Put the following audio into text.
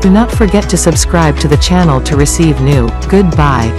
Do not forget to subscribe to the channel to receive new. Goodbye.